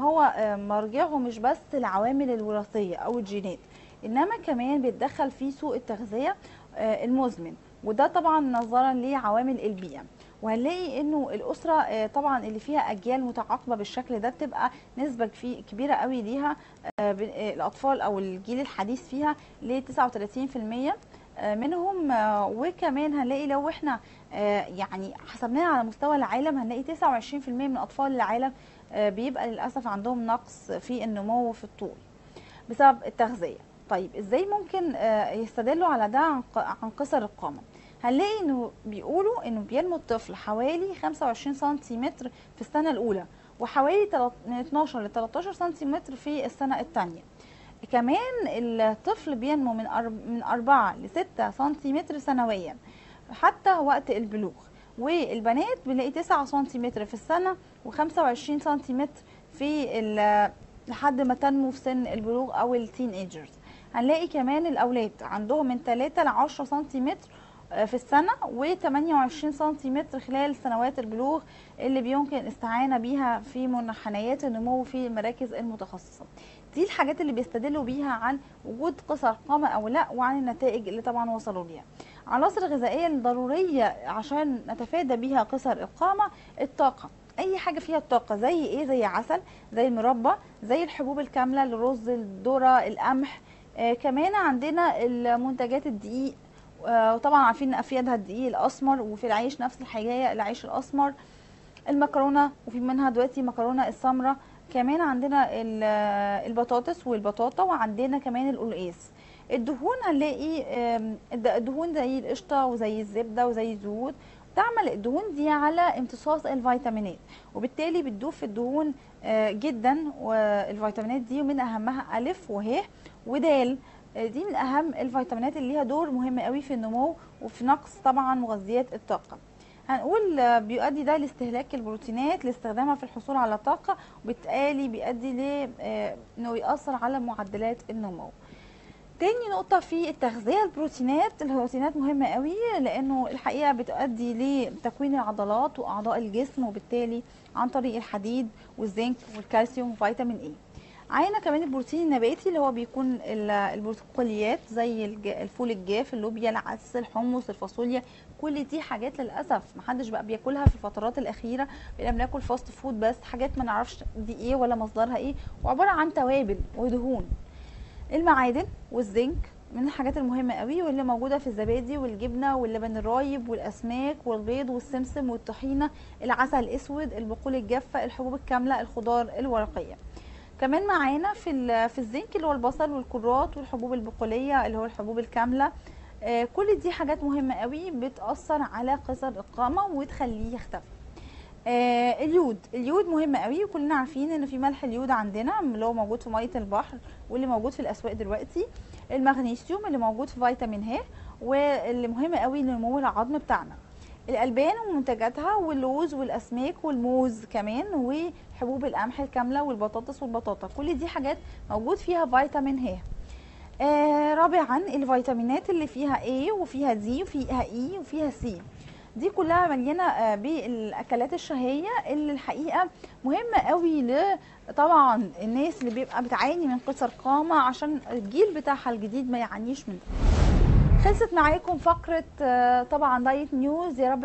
هو مرجعه مش بس العوامل الوراثيه او الجينات، انما كمان بيتدخل في سوء التغذيه المزمن، وده طبعا نظرا لعوامل البيئه. وهنلاقي انه الاسره طبعا اللي فيها اجيال متعاقبه بالشكل ده بتبقى نسبه كبيره قوي ليها الاطفال او الجيل الحديث فيها ل 39% منهم. وكمان هنلاقي لو احنا يعني حسبناها على مستوى العالم هنلاقي 29% من اطفال العالم بيبقى للاسف عندهم نقص في النمو في الطول بسبب التغذيه. طيب ازاي ممكن يستدلوا على ده عن قصر القامه؟ هنلاقي انه بيقولوا انه بينمو الطفل حوالي 25 سنتيمتر في السنه الاولى، وحوالي من 12 ل 13 سنتيمتر في السنه الثانيه. كمان الطفل بينمو من 4 ل 6 سنتيمتر سنويا حتى وقت البلوغ، والبنات بنلاقي 9 سنتيمتر في السنه و25 سنتيمتر في لحد ما تنمو في سن البلوغ او التين ايجرز. هنلاقي كمان الاولاد عندهم من 3 ل 10 سنتيمتر في السنه و28 سنتيمتر خلال سنوات البلوغ اللي بيمكن الاستعانه بيها في منحنيات النمو في المراكز المتخصصه. دي الحاجات اللي بيستدلوا بيها عن وجود قصر قامه او لا، وعن النتائج اللي طبعا وصلوا ليها. العناصر الغذائيه الضروريه عشان نتفادى بيها قصر القامه: الطاقه، اي حاجه فيها الطاقه، زي ايه؟ زي عسل، زي المربى، زي الحبوب الكامله، الرز، الذره، القمح. كمان عندنا المنتجات الدقيق، وطبعا عارفين افيدها الدقيق الاسمر، وفي العيش نفس الحكايه العيش الاسمر، المكرونه، وفي منها دلوقتي مكرونه السمراء. كمان عندنا البطاطس والبطاطا، وعندنا كمان القلقاس. الدهون هنلاقي الدهون زي القشطه وزي الزبده وزي الزيوت. تعمل الدهون دي على امتصاص الفيتامينات، وبالتالي بتضيف الدهون جدا. والفيتامينات دي ومن اهمها الف وه ودال، دي من اهم الفيتامينات اللي ليها دور مهم قوي في النمو وفي نقص طبعا مغذيات الطاقه. هنقول بيؤدي ده لاستهلاك البروتينات لاستخدامها في الحصول على طاقه، وبالتالي بيؤدي انه يأثر على معدلات النمو. تاني نقطه في التغذيه: البروتينات. البروتينات مهمه قوي لانه الحقيقه بتؤدي لتكوين العضلات واعضاء الجسم، وبالتالي عن طريق الحديد والزنك والكالسيوم وفيتامين اي. عينا كمان البروتين النباتي اللي هو بيكون البروتينات زي الفول الجاف، اللوبيا، العدس، الحمص، الفاصوليا. كل دي حاجات للاسف محدش بقى بياكلها في الفترات الاخيره، بقينا بناكل فاست فود بس، حاجات ما نعرفش دي ايه ولا مصدرها ايه، وعباره عن توابل ودهون. المعادن والزنك من الحاجات المهمه قوي، واللي موجوده في الزبادي والجبنه واللبن الرايب والاسماك والبيض والسمسم والطحينه، العسل الاسود، البقول الجافه، الحبوب الكامله، الخضار الورقيه. كمان معانا في الزنك اللي هو البصل والكرات والحبوب البقوليه اللي هو الحبوب الكامله. كل دي حاجات مهمه قوي بتاثر على قصر القامه وتخليه يختفي. اليود مهم قوي، وكلنا عارفين ان في ملح اليود عندنا اللي هو موجود في ميه البحر واللي موجود في الاسواق دلوقتي. المغنيسيوم اللي موجود في فيتامين ه، واللي مهم قوي لنمو العظم بتاعنا. الالبان ومنتجاتها واللوز والاسماك والموز كمان، وحبوب القمح الكامله والبطاطس والبطاطا. كل دي حاجات موجود فيها فيتامين ه. رابعا الفيتامينات اللي فيها A وفيها D وفيها E وفيها C، دي كلها مليانه بالاكلات الشهيه اللي الحقيقه مهمه قوي طبعا الناس اللي بيبقى بتعاني من قصر قامه، عشان الجيل بتاعها الجديد ما يعانيش من ده. خلصت معاكم فقرة طبعا دايت نيوز. يا رب